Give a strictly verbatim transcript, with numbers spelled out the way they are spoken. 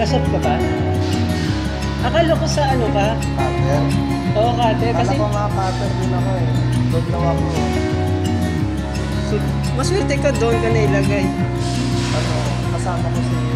Kasap ka ba? Akala ko sa ano ka? Cutter? Oo, cutter. Kasi akala ko nga cutter din ako eh. Doglaw ako. So, maswerte ka doon ka na ilagay. Ano, kasama ko si